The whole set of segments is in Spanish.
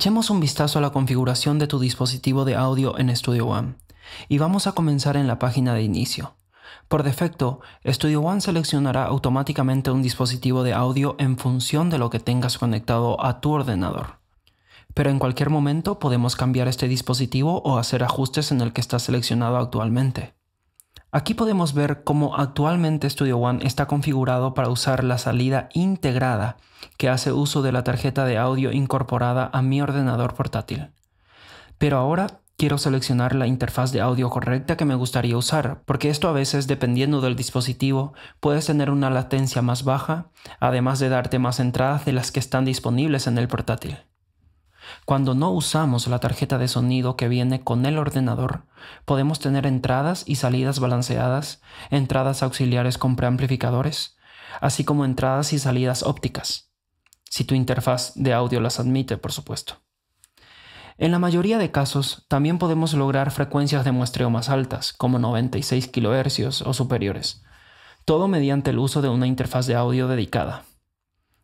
Echemos un vistazo a la configuración de tu dispositivo de audio en Studio One y vamos a comenzar en la página de inicio. Por defecto, Studio One seleccionará automáticamente un dispositivo de audio en función de lo que tengas conectado a tu ordenador. Pero en cualquier momento podemos cambiar este dispositivo o hacer ajustes en el que está seleccionado actualmente. Aquí podemos ver cómo actualmente Studio One está configurado para usar la salida integrada que hace uso de la tarjeta de audio incorporada a mi ordenador portátil. Pero ahora quiero seleccionar la interfaz de audio correcta que me gustaría usar, porque esto a veces, dependiendo del dispositivo, puedes tener una latencia más baja, además de darte más entradas de las que están disponibles en el portátil. Cuando no usamos la tarjeta de sonido que viene con el ordenador, podemos tener entradas y salidas balanceadas, entradas auxiliares con preamplificadores, así como entradas y salidas ópticas, si tu interfaz de audio las admite, por supuesto. En la mayoría de casos, también podemos lograr frecuencias de muestreo más altas, como 96 kHz o superiores, todo mediante el uso de una interfaz de audio dedicada.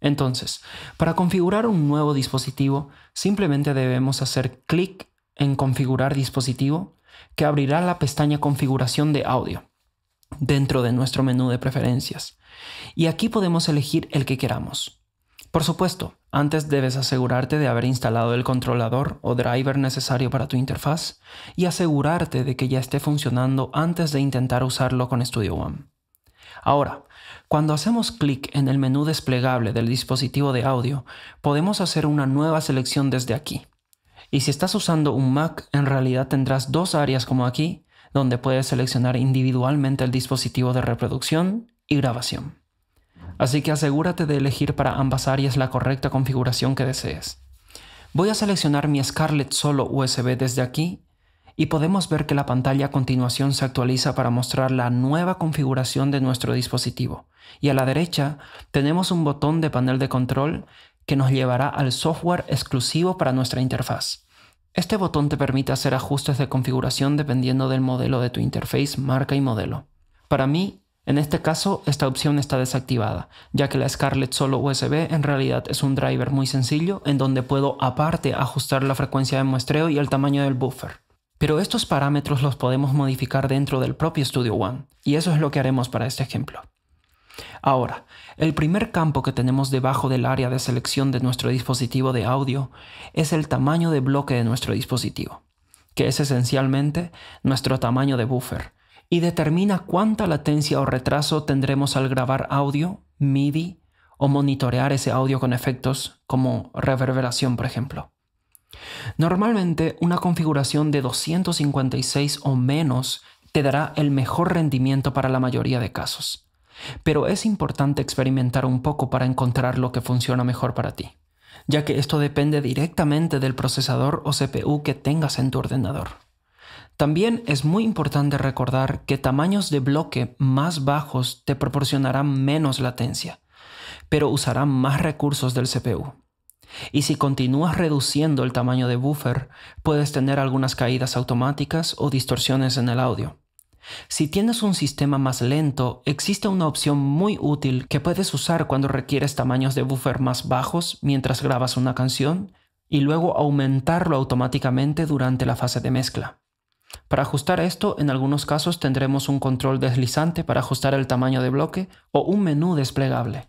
Entonces, para configurar un nuevo dispositivo, simplemente debemos hacer clic en Configurar dispositivo, que abrirá la pestaña Configuración de audio, dentro de nuestro menú de preferencias. Y aquí podemos elegir el que queramos. Por supuesto, antes debes asegurarte de haber instalado el controlador o driver necesario para tu interfaz y asegurarte de que ya esté funcionando antes de intentar usarlo con Studio One. Ahora, cuando hacemos clic en el menú desplegable del dispositivo de audio, podemos hacer una nueva selección desde aquí. Y si estás usando un Mac, en realidad tendrás dos áreas como aquí, donde puedes seleccionar individualmente el dispositivo de reproducción y grabación. Así que asegúrate de elegir para ambas áreas la correcta configuración que desees. Voy a seleccionar mi Scarlett Solo USB desde aquí. Y podemos ver que la pantalla a continuación se actualiza para mostrar la nueva configuración de nuestro dispositivo. Y a la derecha tenemos un botón de panel de control que nos llevará al software exclusivo para nuestra interfaz. Este botón te permite hacer ajustes de configuración dependiendo del modelo de tu interface, marca y modelo. Para mí, en este caso, esta opción está desactivada, ya que la Scarlett Solo USB en realidad es un driver muy sencillo en donde puedo aparte ajustar la frecuencia de muestreo y el tamaño del buffer. Pero estos parámetros los podemos modificar dentro del propio Studio One, y eso es lo que haremos para este ejemplo. Ahora, el primer campo que tenemos debajo del área de selección de nuestro dispositivo de audio es el tamaño de bloque de nuestro dispositivo, que es esencialmente nuestro tamaño de buffer, y determina cuánta latencia o retraso tendremos al grabar audio, MIDI o monitorear ese audio con efectos como reverberación, por ejemplo. Normalmente, una configuración de 256 o menos te dará el mejor rendimiento para la mayoría de casos, pero es importante experimentar un poco para encontrar lo que funciona mejor para ti, ya que esto depende directamente del procesador o CPU que tengas en tu ordenador. También es muy importante recordar que tamaños de bloque más bajos te proporcionarán menos latencia, pero usarán más recursos del CPU. Y si continúas reduciendo el tamaño de buffer, puedes tener algunas caídas automáticas o distorsiones en el audio. Si tienes un sistema más lento, existe una opción muy útil que puedes usar cuando requieres tamaños de buffer más bajos mientras grabas una canción y luego aumentarlo automáticamente durante la fase de mezcla. Para ajustar esto, en algunos casos tendremos un control deslizante para ajustar el tamaño de bloque o un menú desplegable,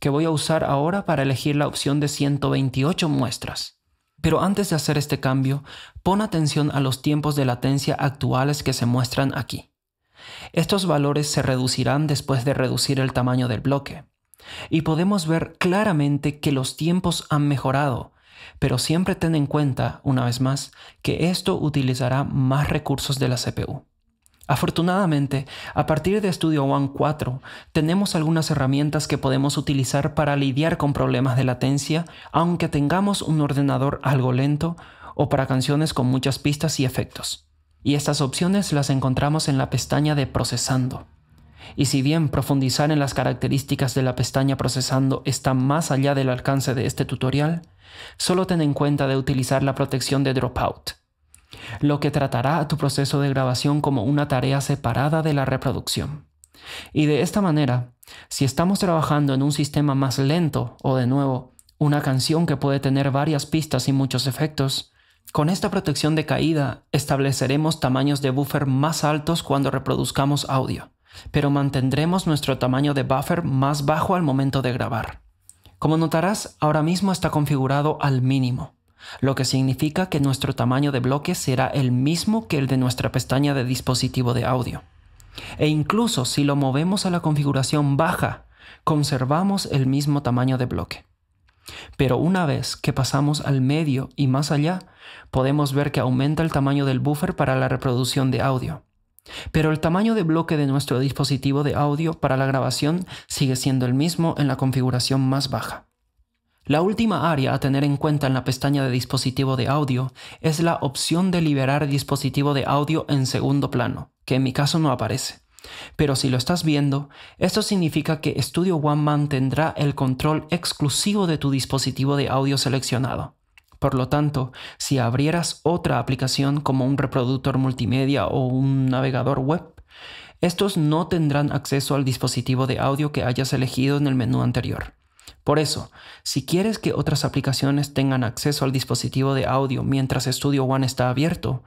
que voy a usar ahora para elegir la opción de 128 muestras. Pero antes de hacer este cambio, pon atención a los tiempos de latencia actuales que se muestran aquí. Estos valores se reducirán después de reducir el tamaño del bloque. Y podemos ver claramente que los tiempos han mejorado, pero siempre ten en cuenta, una vez más, que esto utilizará más recursos de la CPU. Afortunadamente, a partir de Studio One 4, tenemos algunas herramientas que podemos utilizar para lidiar con problemas de latencia, aunque tengamos un ordenador algo lento o para canciones con muchas pistas y efectos. Y estas opciones las encontramos en la pestaña de Procesando. Y si bien profundizar en las características de la pestaña Procesando está más allá del alcance de este tutorial, solo ten en cuenta de utilizar la protección de Dropout, lo que tratará a tu proceso de grabación como una tarea separada de la reproducción. Y de esta manera, si estamos trabajando en un sistema más lento o, de nuevo, una canción que puede tener varias pistas y muchos efectos. Con esta protección de caída, estableceremos tamaños de buffer más altos cuando reproduzcamos audio, pero mantendremos nuestro tamaño de buffer más bajo al momento de grabar. Como notarás, ahora mismo está configurado al mínimo, lo que significa que nuestro tamaño de bloque será el mismo que el de nuestra pestaña de dispositivo de audio. E incluso si lo movemos a la configuración baja, conservamos el mismo tamaño de bloque. Pero una vez que pasamos al medio y más allá, podemos ver que aumenta el tamaño del buffer para la reproducción de audio. Pero el tamaño de bloque de nuestro dispositivo de audio para la grabación sigue siendo el mismo en la configuración más baja. La última área a tener en cuenta en la pestaña de dispositivo de audio es la opción de liberar dispositivo de audio en segundo plano, que en mi caso no aparece. Pero si lo estás viendo, esto significa que Studio One mantendrá el control exclusivo de tu dispositivo de audio seleccionado. Por lo tanto, si abrieras otra aplicación como un reproductor multimedia o un navegador web, estos no tendrán acceso al dispositivo de audio que hayas elegido en el menú anterior. Por eso, si quieres que otras aplicaciones tengan acceso al dispositivo de audio mientras Studio One está abierto,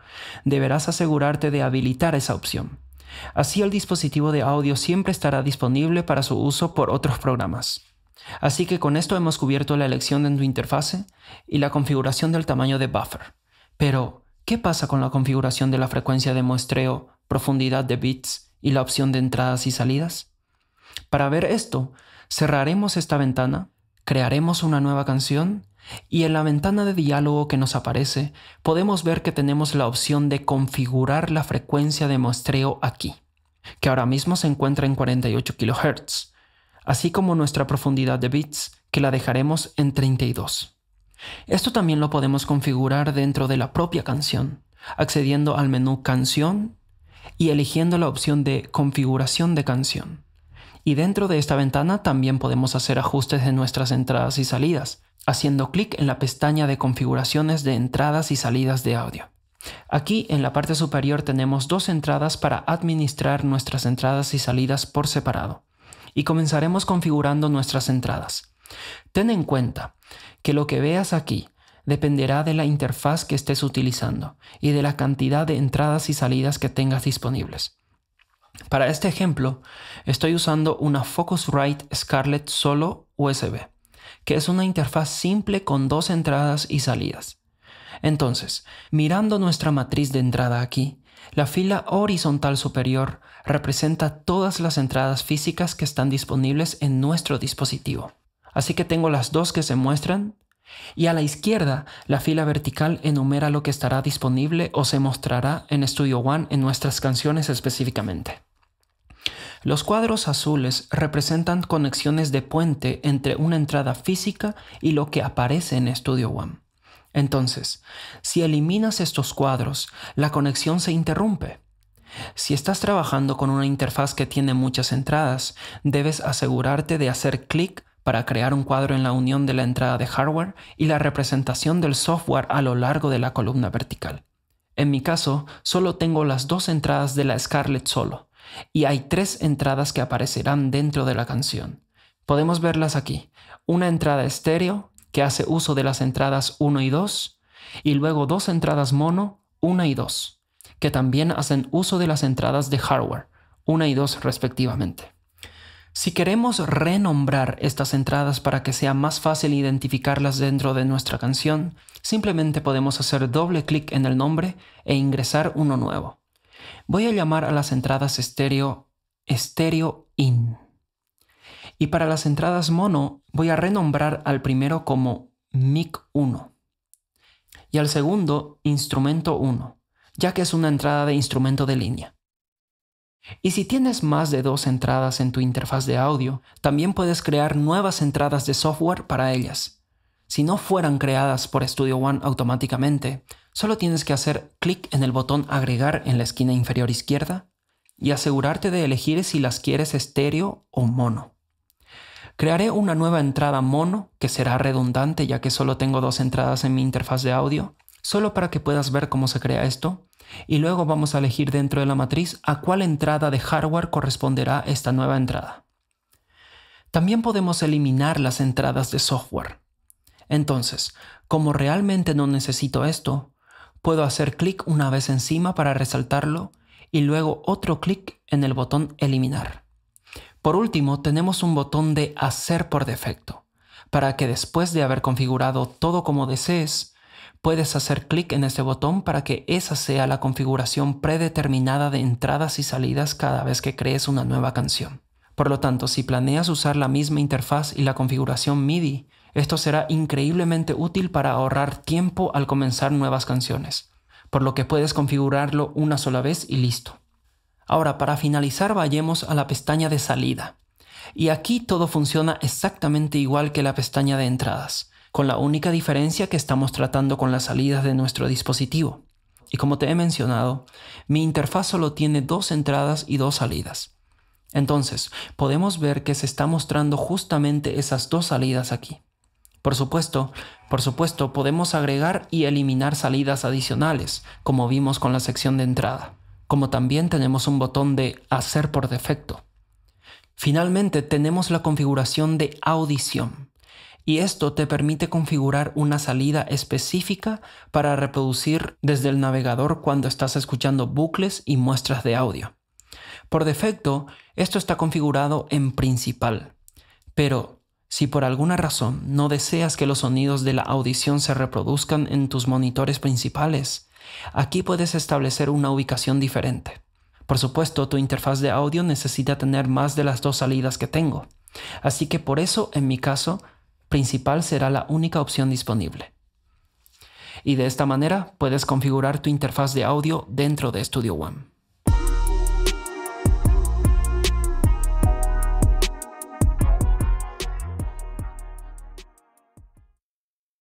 deberás asegurarte de habilitar esa opción. Así el dispositivo de audio siempre estará disponible para su uso por otros programas. Así que con esto hemos cubierto la elección en tu interfase y la configuración del tamaño de buffer. Pero, ¿qué pasa con la configuración de la frecuencia de muestreo, profundidad de bits y la opción de entradas y salidas? Para ver esto, cerraremos esta ventana, crearemos una nueva canción y en la ventana de diálogo que nos aparece podemos ver que tenemos la opción de configurar la frecuencia de muestreo aquí, que ahora mismo se encuentra en 48 kHz, así como nuestra profundidad de bits, que la dejaremos en 32. Esto también lo podemos configurar dentro de la propia canción, accediendo al menú Canción y eligiendo la opción de Configuración de canción. Y dentro de esta ventana también podemos hacer ajustes de nuestras entradas y salidas, haciendo clic en la pestaña de configuraciones de entradas y salidas de audio. Aquí en la parte superior tenemos dos entradas para administrar nuestras entradas y salidas por separado. Y comenzaremos configurando nuestras entradas. Ten en cuenta que lo que veas aquí dependerá de la interfaz que estés utilizando y de la cantidad de entradas y salidas que tengas disponibles. Para este ejemplo, estoy usando una Focusrite Scarlett Solo USB, que es una interfaz simple con dos entradas y salidas. Entonces, mirando nuestra matriz de entrada aquí, la fila horizontal superior representa todas las entradas físicas que están disponibles en nuestro dispositivo. Así que tengo las dos que se muestran, y a la izquierda, la fila vertical enumera lo que estará disponible o se mostrará en Studio One en nuestras canciones específicamente. Los cuadros azules representan conexiones de puente entre una entrada física y lo que aparece en Studio One. Entonces, si eliminas estos cuadros, la conexión se interrumpe. Si estás trabajando con una interfaz que tiene muchas entradas, debes asegurarte de hacer clic para crear un cuadro en la unión de la entrada de hardware y la representación del software a lo largo de la columna vertical. En mi caso, solo tengo las dos entradas de la Scarlett Solo, y hay tres entradas que aparecerán dentro de la canción. Podemos verlas aquí, una entrada estéreo, que hace uso de las entradas 1 y 2, y luego dos entradas mono, 1 y 2, que también hacen uso de las entradas de hardware, 1 y 2 respectivamente. Si queremos renombrar estas entradas para que sea más fácil identificarlas dentro de nuestra canción, simplemente podemos hacer doble clic en el nombre e ingresar uno nuevo. Voy a llamar a las entradas estéreo, Stereo In. Y para las entradas mono, voy a renombrar al primero como Mic 1 y al segundo Instrumento 1, ya que es una entrada de instrumento de línea. Y si tienes más de dos entradas en tu interfaz de audio, también puedes crear nuevas entradas de software para ellas. Si no fueran creadas por Studio One automáticamente, solo tienes que hacer clic en el botón Agregar en la esquina inferior izquierda y asegurarte de elegir si las quieres estéreo o mono. Crearé una nueva entrada mono, que será redundante ya que solo tengo dos entradas en mi interfaz de audio, solo para que puedas ver cómo se crea esto. Y luego vamos a elegir dentro de la matriz a cuál entrada de hardware corresponderá esta nueva entrada. También podemos eliminar las entradas de software. Entonces, como realmente no necesito esto, puedo hacer clic una vez encima para resaltarlo y luego otro clic en el botón eliminar. Por último, tenemos un botón de hacer por defecto, para que después de haber configurado todo como desees, puedes hacer clic en este botón para que esa sea la configuración predeterminada de entradas y salidas cada vez que crees una nueva canción. Por lo tanto, si planeas usar la misma interfaz y la configuración MIDI, esto será increíblemente útil para ahorrar tiempo al comenzar nuevas canciones, por lo que puedes configurarlo una sola vez y listo. Ahora, para finalizar, vayamos a la pestaña de salida. Y aquí todo funciona exactamente igual que la pestaña de entradas, con la única diferencia que estamos tratando con las salidas de nuestro dispositivo. Y como te he mencionado, mi interfaz solo tiene 2 entradas y 2 salidas. Entonces, podemos ver que se está mostrando justamente esas 2 salidas aquí. Por supuesto, podemos agregar y eliminar salidas adicionales, como vimos con la sección de entrada, como también tenemos un botón de hacer por defecto. Finalmente, tenemos la configuración de audición, y esto te permite configurar una salida específica para reproducir desde el navegador cuando estás escuchando bucles y muestras de audio. Por defecto, esto está configurado en principal, pero si por alguna razón no deseas que los sonidos de la audición se reproduzcan en tus monitores principales, aquí puedes establecer una ubicación diferente. Por supuesto, tu interfaz de audio necesita tener más de las 2 salidas que tengo, así que por eso, en mi caso, principal será la única opción disponible. Y de esta manera, puedes configurar tu interfaz de audio dentro de Studio One.